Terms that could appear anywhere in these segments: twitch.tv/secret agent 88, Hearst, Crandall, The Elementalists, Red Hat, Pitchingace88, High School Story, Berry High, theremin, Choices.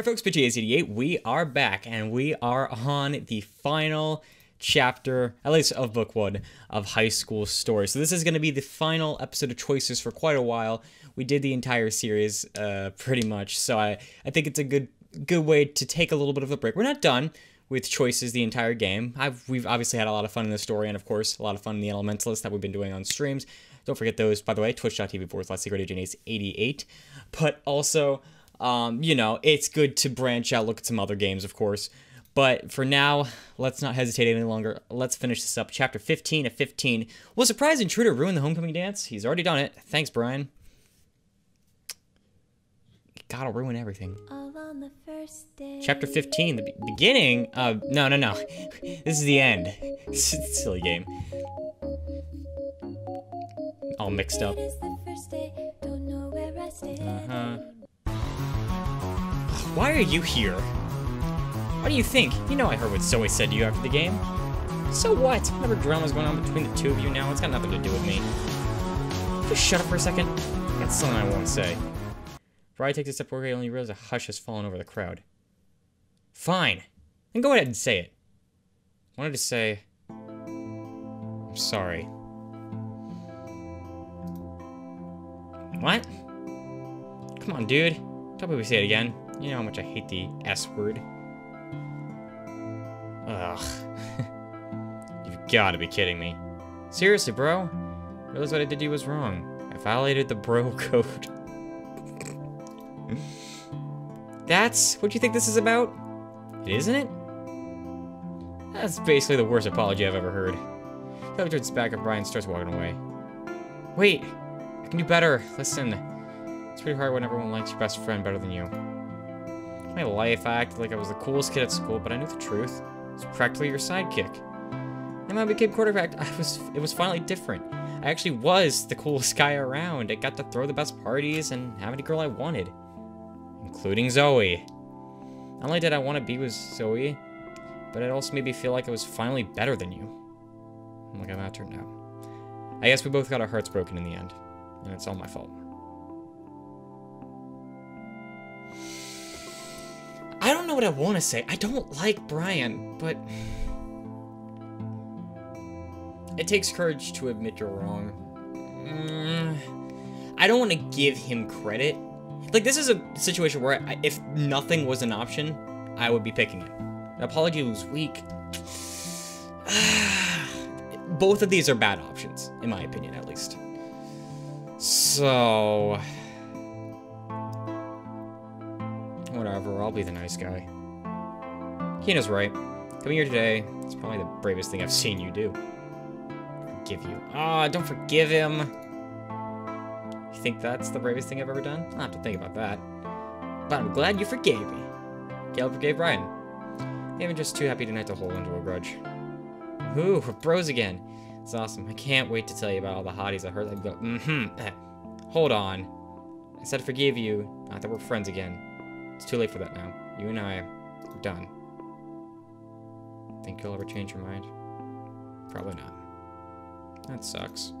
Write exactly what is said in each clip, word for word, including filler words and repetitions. Alright folks, Pitchingace eighty-eight, we are back and we are on the final chapter, at least of book one, of High School Story. So this is going to be the final episode of Choices for quite a while. We did the entire series uh, pretty much, so I, I think it's a good good way to take a little bit of a break. We're not done with Choices the entire game. I've, we've obviously had a lot of fun in this story and, of course, a lot of fun in The Elementalists that we've been doing on streams. Don't forget those, by the way, twitch dot t v forward slash secret agent eighty-eight. But also, Um, you know, it's good to branch out, look at some other games, of course. But for now, let's not hesitate any longer. Let's finish this up. Chapter fifteen of fifteen. Will Surprise Intruder ruin the homecoming dance? He's already done it. Thanks, Brian. Gotta ruin everything. All on the first day. Chapter fifteen, the beginning of... No, no, no. This is the end. Silly game. All mixed up. Uh-huh. Why are you here? What do you think? You know I heard what Zoe said to you after the game. So what? Whatever drama's going on between the two of you now, it's got nothing to do with me. Just shut up for a second. That's something I won't say. Bri takes a step forward, only realizes a hush has fallen over the crowd. Fine. Then go ahead and say it. I wanted to say... I'm sorry. What? Come on, dude. Don't we say it again. You know how much I hate the S word. Ugh. You've got to be kidding me. Seriously, bro? I realized what I did to you was wrong. I violated the bro code. That's what you think this is about? It isn't it? That's basically the worst apology I've ever heard. Kelly turns back and Brian starts walking away. Wait! I can do better. Listen. It's pretty hard when everyone likes your best friend better than you. My life, I acted like I was the coolest kid at school, but I knew the truth. I was practically your sidekick. And when I became quarterback, I was, it was finally different. I actually was the coolest guy around. I got to throw the best parties and have any girl I wanted. Including Zoe. Not only did I want to be with Zoe, but it also made me feel like I was finally better than you. I'm like, I'm not turned down. I guess we both got our hearts broken in the end. And it's all my fault. I don't know what I want to say. I don't like Brian, but... It takes courage to admit you're wrong. Mm, I don't want to give him credit. Like, this is a situation where I, if nothing was an option, I would be picking it. An apology was weak. Both of these are bad options, in my opinion, at least. So... Whatever, I'll be the nice guy. Kina's right. Coming here today, it's probably the bravest thing I've seen you do. Forgive you. Ah, oh, don't forgive him. You think that's the bravest thing I've ever done? I'll have to think about that. But I'm glad you forgave me. Caleb forgave Brian. They haven't just too happy tonight to hold onto a grudge. Ooh, we're bros again. It's awesome. I can't wait to tell you about all the hotties I heard. I'd go, mm-hmm. Hold on. I said I forgive you, not that we're friends again. It's too late for that now. You and I are done. Think you'll ever change your mind? Probably not. That sucks.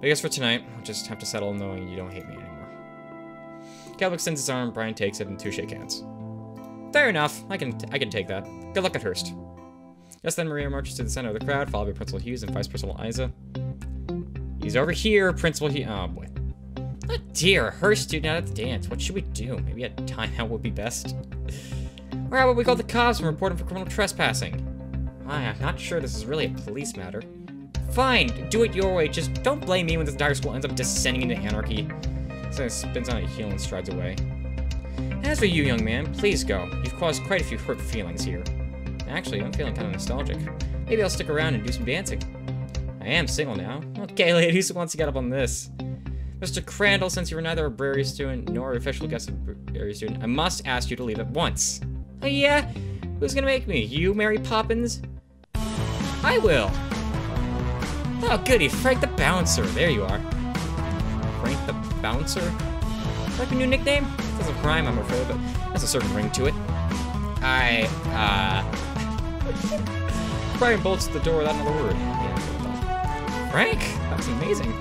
But I guess for tonight, I'll just have to settle knowing you don't hate me anymore. Caleb extends his arm, Brian takes it, and two shake hands. Fair enough. I can t I can take that. Good luck at Hearst. Just then, Maria marches to the center of the crowd, followed by Principal Hughes and Vice Principal Isa. He's over here, Principal Hughes. Oh, boy. Oh dear, Hearst dude now at the dance. What should we do? Maybe a timeout would be best. Or how about we call the cops and report him for criminal trespassing? I'm not sure this is really a police matter. Fine, do it your way. Just don't blame me when this entire school ends up descending into anarchy. So it spins on a heel and strides away. As for you, young man, please go. You've caused quite a few hurt feelings here. Actually, I'm feeling kind of nostalgic. Maybe I'll stick around and do some dancing. I am single now. Okay, ladies, who wants to get up on this? Mister Crandall, since you were neither a Berry student nor an official guest of Berry student, I must ask you to leave at once. Oh yeah? Who's gonna make me? You, Mary Poppins? I will! Oh goody, Frank the Bouncer. There you are. Frank the Bouncer? Is that your new nickname? It doesn't rhyme, I'm afraid, but that's a certain ring to it. I, uh... Brian bolts at the door without another word. Yeah, Frank? That's amazing.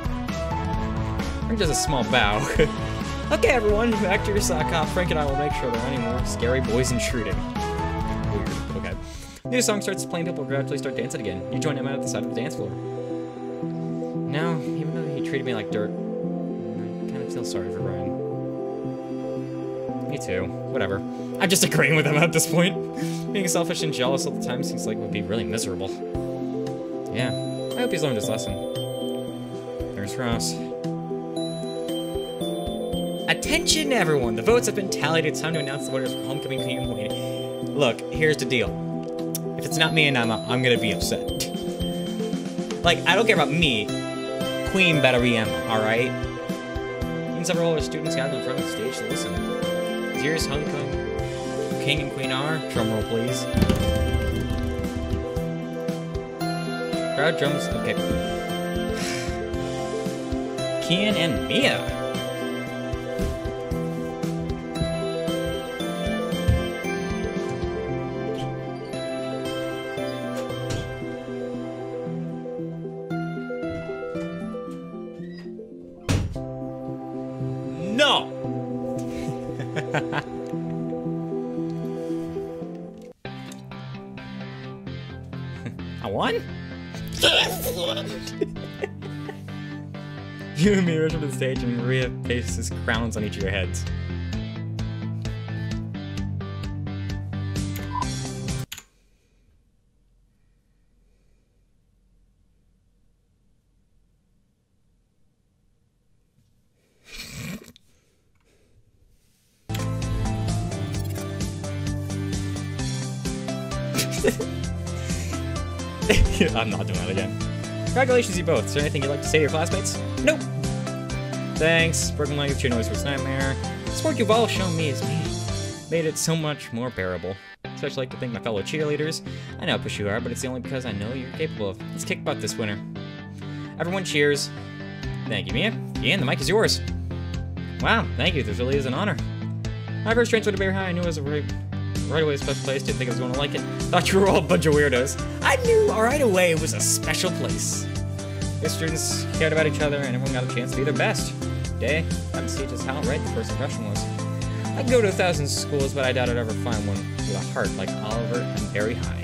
Just a small bow. Okay, everyone, back to your sock hop. Frank and I will make sure there are any more scary boys intruding. Weird. Okay. New song starts playing, people gradually start dancing again. You join him out at the side of the dance floor. Now, even though he treated me like dirt, I kind of feel sorry for Ryan. Me too. Whatever. I'm just agreeing with him at this point. Being selfish and jealous all the time seems like it would be really miserable. Yeah. I hope he's learned his lesson. There's Ross. Attention, everyone! The votes have been tallied. It's time to announce the winners for Homecoming Queen. Look, here's the deal. If it's not me and Emma, I'm gonna be upset. Like, I don't care about me. Queen better be Emma, alright? And several older students gathered in front of the stage to listen. Here's homecoming. King and Queen are. Drumroll, please. Crowd drums. Okay. Kian and Mia. You and me rush up to the stage and Maria paces crowns on each of your heads. I'm not doing that again. Congratulations, you both. Is there anything you'd like to say to your classmates? Nope. Thanks. Broken language, true noise was nightmare. This work you've all shown me has made, made it so much more bearable. Especially like to thank my fellow cheerleaders. I know how pushy you are, but it's only because I know you're capable of. Let's kick butt this winter. Everyone cheers. Thank you, Mia. Ian, the mic is yours. Wow, thank you. This really is an honor. My first transfer to Berry High, I knew it was a right, right away a special place. Didn't think I was going to like it. Thought you were all a bunch of weirdos. I knew right away it was a special place. The students cared about each other, and everyone got a chance to be their best. Day, I see just how right the first impression was. I go to a thousand schools, but I doubt I'd ever find one with a heart like Oliver and Berry High.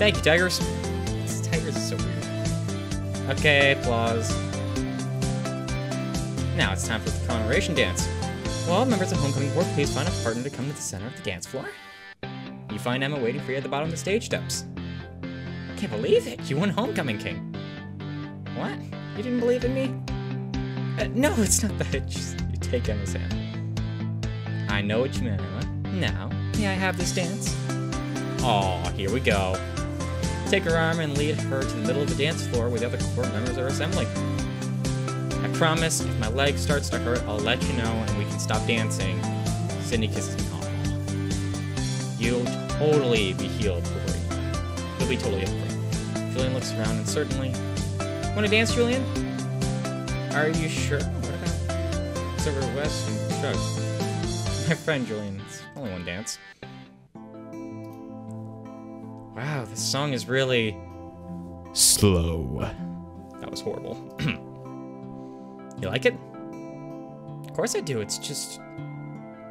Thank you, Tigers. This Tigers is so weird. Okay, applause. Now it's time for the commemoration dance. Well, all members of Homecoming Board, please find a partner to come to the center of the dance floor. You find Emma waiting for you at the bottom of the stage steps. I can't believe it. You won Homecoming King. What? You didn't believe in me? Uh, no, it's not that. It's just, you take Emma's hand. I know what you meant, Emma. Now, may I have this dance? Aw, here we go. Take her arm and lead her to the middle of the dance floor where the other court members are assembling. I promise, if my leg starts to hurt, I'll let you know and we can stop dancing. Sydney kisses me. Aw. You'll totally be healed before you. You'll be totally healed. Julian looks around and certainly. Want to dance, Julian? Are you sure? What about Silver West and Chugs? My friend Julian, it's only one dance. Wow, this song is really slow. That was horrible. You like it? Of course I do, it's just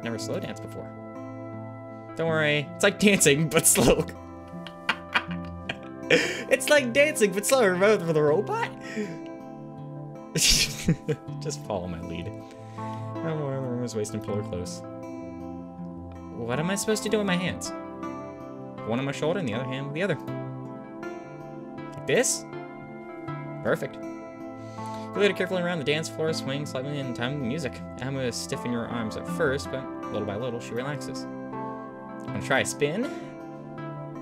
never slow danced before. Don't worry, it's like dancing, but slow. It's like dancing, but slower rather than the robot? Just follow my lead. I don't know where my room is waist and pull her close. What am I supposed to do with my hands? One on my shoulder and the other hand with the other. Like this? Perfect. You lead her carefully around the dance floor, swaying slightly in time with the music. Emma is stiff in your arms at first, but little by little she relaxes. Wanna try a spin?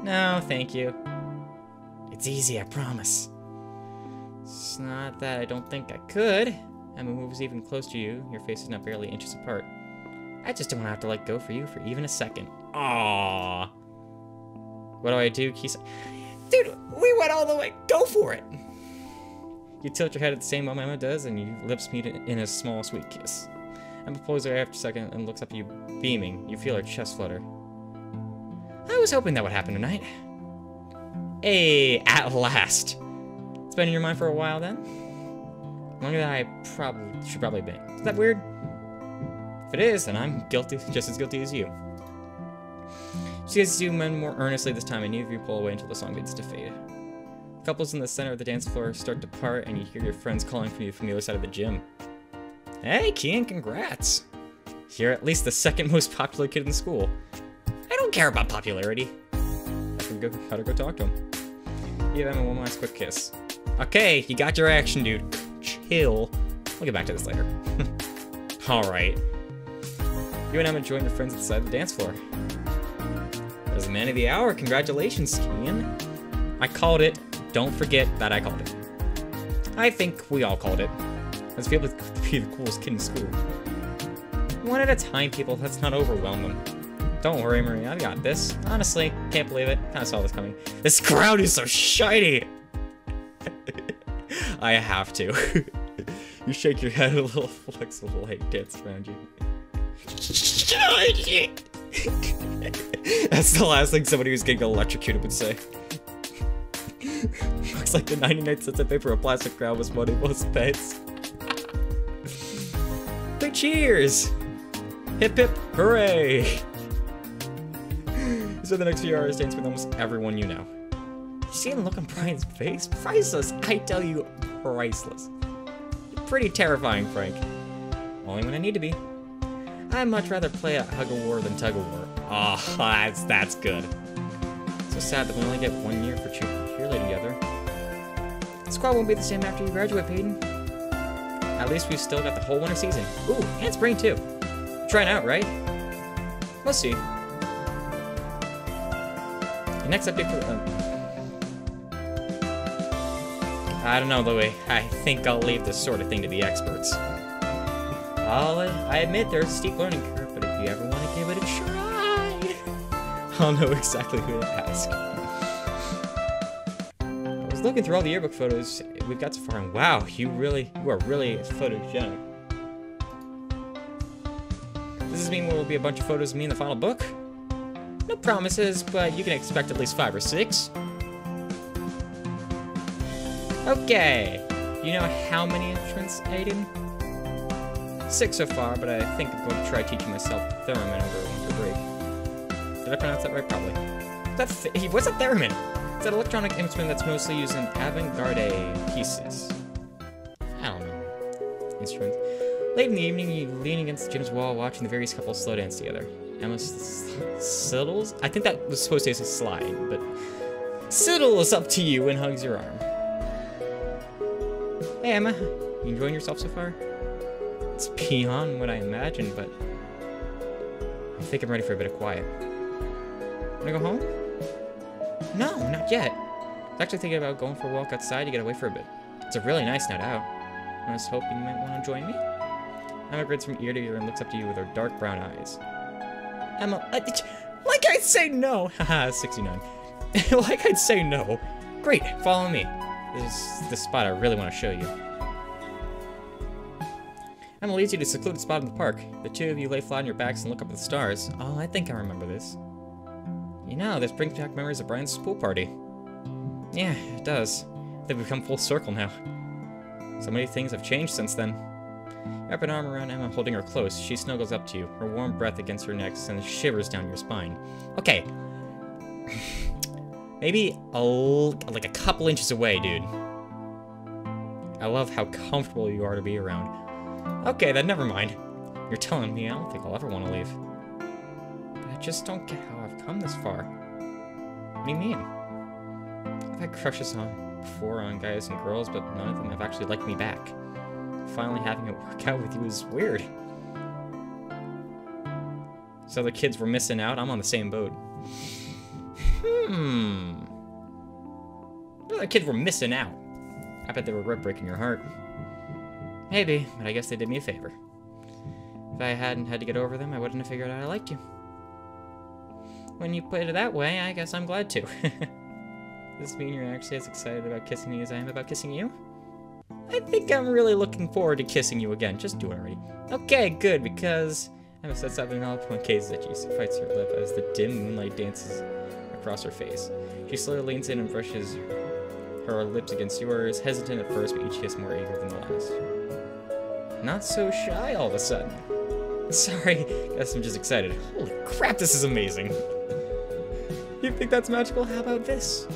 No, thank you. It's easy, I promise. It's not that I don't think I could. Emma moves even closer to you. Your face is now barely inches apart. I just don't want to have to let go for you for even a second. Aww. What do I do? Kisa? Dude, we went all the way. Go for it. You tilt your head at the same moment Emma does, and your lips meet in a small, sweet kiss. Emma pulls her after a second and looks up at you, beaming. You feel her chest flutter. I was hoping that would happen tonight. Hey, at last. It's been in your mind for a while then? Longer than I probably should probably be. Is that weird? If it is, then I'm guilty, just as guilty as you. She has zoom in more earnestly this time, and neither of you pull away until the song begins to fade. Couples in the center of the dance floor start to part, and you hear your friends calling for you from the other side of the gym. Hey, Keen, congrats! You're at least the second most popular kid in school. I don't care about popularity. I can go, I gotta go talk to him. Give Emma one last quick kiss. Okay, you got your action, dude. Chill. We'll get back to this later. Alright. You and Emma join your friends inside the dance floor. There's the man of the hour. Congratulations, Keen. I called it. Don't forget that I called it. I think we all called it. Let's be able to be the coolest kid in school. One at a time, people. Let's not overwhelm them. Don't worry, Marie. I've got this. Honestly, can't believe it. I saw this coming. This crowd is so shiny! I have to. You shake your head, a little flex of light dance around you. That's the last thing somebody who's getting electrocuted would say. Looks like the ninety-nine cents of paper or plastic crowd was money most bets. Big cheers! Hip hip hooray! So the next few hours dance with almost everyone you know. You see the look on Brian's face? Priceless, I tell you, priceless. You're pretty terrifying, Frank. Only when I need to be. I'd much rather play at hug-a-war than tug-a-war. Ah, oh, that's that's good. So sad that we only get one year for cheerleading together. The squad won't be the same after you graduate, Peyton. At least we've still got the whole winter season. Ooh, and spring too. Trying out, right? We'll see. The next update for the. Um, I don't know, Louis. I think I'll leave this sort of thing to the experts. I'll, I admit there's a steep learning curve, but if you ever want to give it a try, I'll know exactly who to ask. I was looking through all the yearbook photos we've got so far, and wow, you really, you are really photogenic. Does this mean there will be a bunch of photos of me in the final book? No promises, but you can expect at least five or six. Okay, you know how many entrants, Aiden? Six so far, but I think I'm going to try teaching myself theremin over winter break. Did I pronounce that right? Probably. That th what's a theremin? It's that electronic instrument that's mostly used in avant-garde pieces. I don't know. Instruments. Late in the evening, you lean against the gym's wall, watching the various couples slow dance together. Emma sidles? I think that was supposed to be a slide, but sidles up to you and hugs your arm. Hey, Emma, you enjoying yourself so far? It's beyond what I imagined, but I think I'm ready for a bit of quiet. Wanna go home? No, not yet. I was actually thinking about going for a walk outside to get away for a bit. It's a really nice night out. I was hoping you might want to join me. Emma grins from ear to ear and looks up to you with her dark brown eyes. Emma, uh, like I'd say no. Haha, sixty-nine. Like I'd say no. Great, follow me. This is the spot I really want to show you. Emma leads you to a secluded spot in the park. The two of you lay flat on your backs and look up at the stars. Oh, I think I remember this. You know, this brings back memories of Brian's pool party. Yeah, it does. They've become full circle now. So many things have changed since then. Wrap an arm around Emma, holding her close. She snuggles up to you, her warm breath against her neck, and shivers down your spine. Okay. Maybe a l like a couple inches away, dude. I love how comfortable you are to be around. Okay, then never mind. You're telling me I don't think I'll ever want to leave. But I just don't get how I've come this far. What do you mean? I've had crushes on before on guys and girls, but none of them have actually liked me back. Finally having it work out with you is weird. So the kids were missing out. I'm on the same boat. Hmm. Well, the kids were missing out. I bet they were rip-breaking your heart. Maybe, but I guess they did me a favor. If I hadn't had to get over them, I wouldn't have figured out I liked you. When you put it that way, I guess I'm glad to. Does this mean you're actually as excited about kissing me as I am about kissing you? I think I'm really looking forward to kissing you again. Just do it already. Okay, good, because Emma sets up an eloquent gaze that she bites her lip as the dim moonlight dances across her face. She slowly leans in and brushes her lips against yours, hesitant at first, but each kiss more eager than the last. Not so shy all of a sudden. Sorry, guess I'm just excited. Holy crap, this is amazing. You think that's magical? How about this?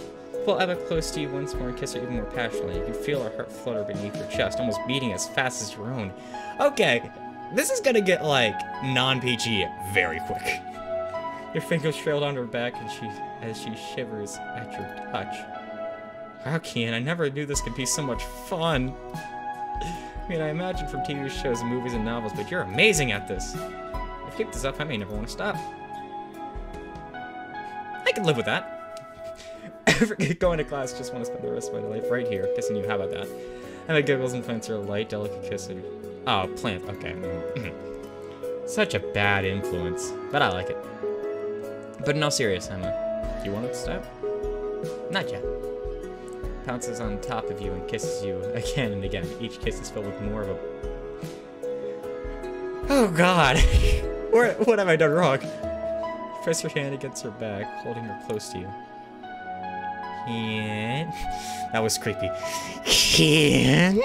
Pull Emma close to you once more and kiss her even more passionately. You can feel her heart flutter beneath your chest, almost beating as fast as your own. Okay, this is gonna get, like, non-P G very quick. Your fingers trailed on her back and she, as she shivers at your touch. Wow, Kian, I never knew this could be so much fun. I mean, I imagine from T V shows and movies and novels, but you're amazing at this. If you keep this up, I may never want to stop. I can live with that. Forget going to class, just want to spend the rest of my life right here, kissing you, how about that? And the giggles and plants are a light, delicate kiss of you. Oh, plant, okay. Such a bad influence, but I like it. But in all seriousness, Emma, do you want it to stop? Not yet. Pounces on top of you and kisses you again and again. Each kiss is filled with more of a... Oh god! What, what have I done wrong? Press your hand against her back, holding her close to you. Kian. That was creepy. Kian.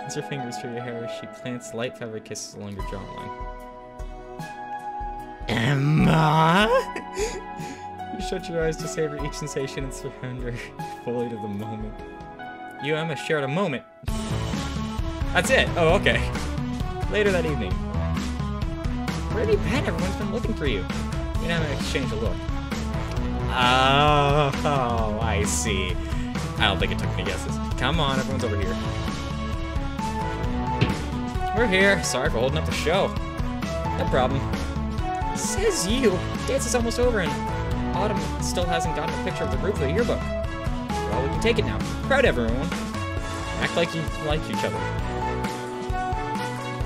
As her fingers through your hair, she plants light feather kisses along your jawline. Emma? You shut your eyes to savor each sensation and surrender fully to the moment. You, Emma, shared a moment. That's it. Oh, okay. Later that evening. Where have you been? Everyone's been looking for you. You and Emma exchange a look. Oh, oh, I see. I don't think it took any guesses. Come on, everyone's over here. We're here. Sorry for holding up the show. No problem. Says you. Dance is almost over, and Autumn still hasn't gotten a picture of the roof of the yearbook. Well, we can take it now. Crowd everyone. Act like you like each other.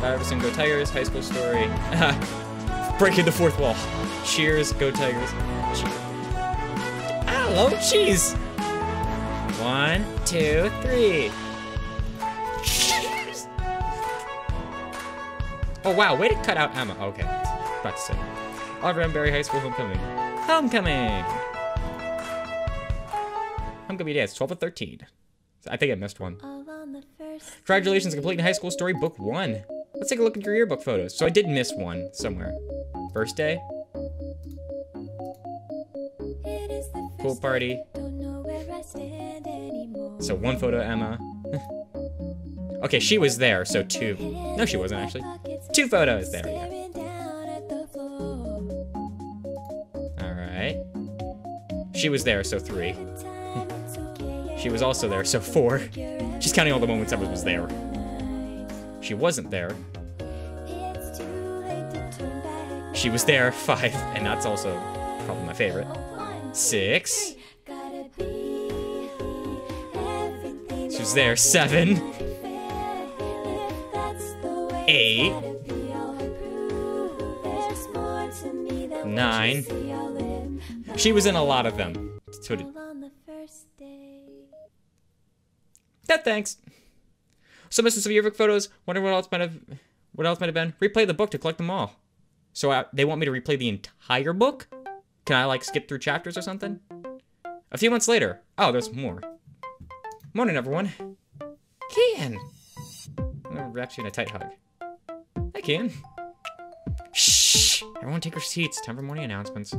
Iverson, go Tigers. High School Story. Breaking the fourth wall. Cheers, go Tigers. Cheers. Hello, cheese! One, two, three. Cheese! Oh, wow, way to cut out Emma. Okay, about to say. Oliver and Berry High School Homecoming. Homecoming! Homecoming Day, it's twelve to thirteen. I think I missed one. Congratulations on completing High School Story Book one. Let's take a look at your yearbook photos. So I did miss one somewhere. First day? Pool party. So one photo, Emma. Okay, she was there, so two. No, she wasn't actually. Two photos, there we go. Alright. She was there, so three. She was also there, so four. She's counting all the moments Emma was there. She wasn't there. She was there, five, and that's also probably my favorite. Six. She was there. Seven. Eight. Nine. She was in a lot of them. So did... No, thanks. So missing some yearbook photos. Wonder what else might have, what else might have been. Replay the book to collect them all. So I, they want me to replay the entire book? Can I, like, skip through chapters or something? A few months later. Oh, there's more. Morning, everyone. Kian! I'm gonna wrap you in a tight hug. Hi, Kian. Shh! Everyone take your seats. Time for morning announcements.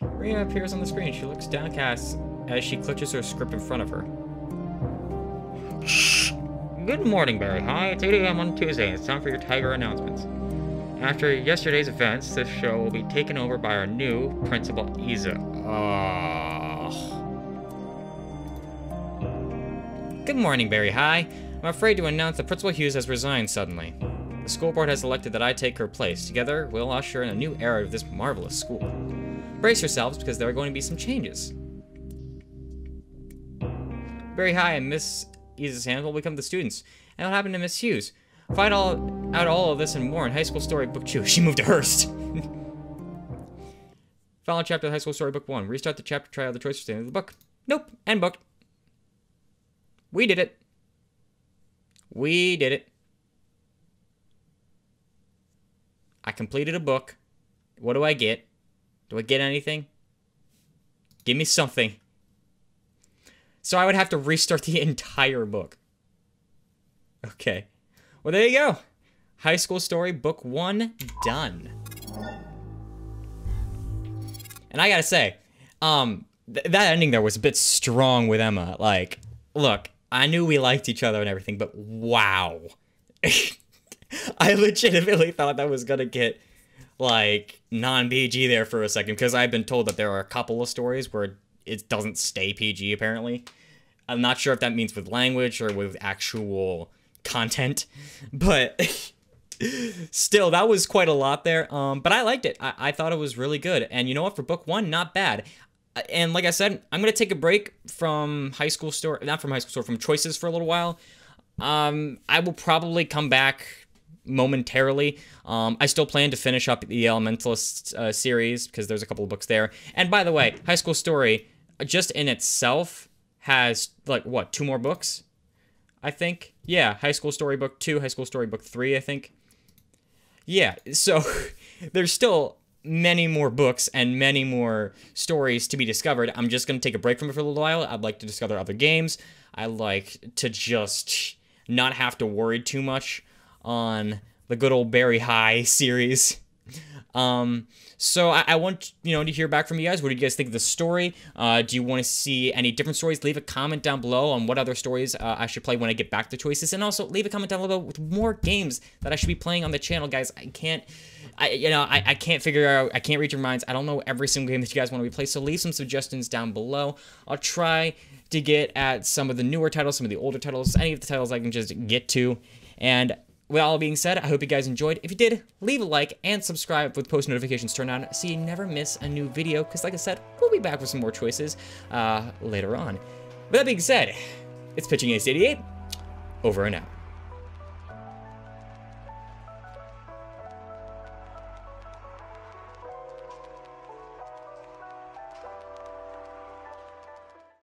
Rena appears on the screen. She looks downcast as she clutches her script in front of her. Shh! Good morning, Berry High. It's eight A M on Tuesday. It's time for your Tiger announcements. After yesterday's events, this show will be taken over by our new principal, Iza. Oh. Good morning, Berry High. I'm afraid to announce that Principal Hughes has resigned suddenly. The school board has elected that I take her place. Together, we'll usher in a new era of this marvelous school. Brace yourselves, because there are going to be some changes. Berry High and Miss Iza's hand will become the students. And what happened to Miss Hughes? Find all, out all of this and more in High School Story Book two. She moved to Hearst. Final chapter of High School Story Book one. Restart the chapter, try out the choices at the end of the book. Nope. End book. We did it. We did it. I completed a book. What do I get? Do I get anything? Give me something. So I would have to restart the entire book. Okay. Well, there you go. High School Story book one done. And I gotta say, um, th that ending there was a bit strong with Emma. Like, look, I knew we liked each other and everything, but wow. I legitimately thought that was gonna get, like, non P G there for a second, because I've been told that there are a couple of stories where it doesn't stay P G, apparently. I'm not sure if that means with language or with actual content, but still, that was quite a lot there. Um, but I liked it. I, I thought it was really good. And you know what? For book one, not bad. And like I said, I'm going to take a break from High School Story, not from High School Story, from Choices for a little while. Um, I will probably come back momentarily. Um, I still plan to finish up the Elementalists uh, series because there's a couple of books there. And by the way, High School Story just in itself has, like, what, two more books? I think. Yeah, High School Story book two, High School Story book three, I think. Yeah, so there's still many more books and many more stories to be discovered. I'm just going to take a break from it for a little while. I'd like to discover other games. I like to just not have to worry too much on the good old Berry High series. Um, so I, I want, you know, to hear back from you guys. What do you guys think of the story? Uh, do you want to see any different stories? Leave a comment down below on what other stories uh, I should play when I get back to Choices. And also leave a comment down below with more games that I should be playing on the channel, guys. I can't, I, you know, I, I can't figure out, I can't read your minds. I don't know every single game that you guys want to be playing. So leave some suggestions down below. I'll try to get at some of the newer titles, some of the older titles, any of the titles I can just get to. And with all being said, I hope you guys enjoyed. If you did, leave a like and subscribe with post notifications turned on so you never miss a new video, because like I said, we'll be back with some more Choices uh, later on. With that being said, it's Pitchingace eighty-eight, over and out.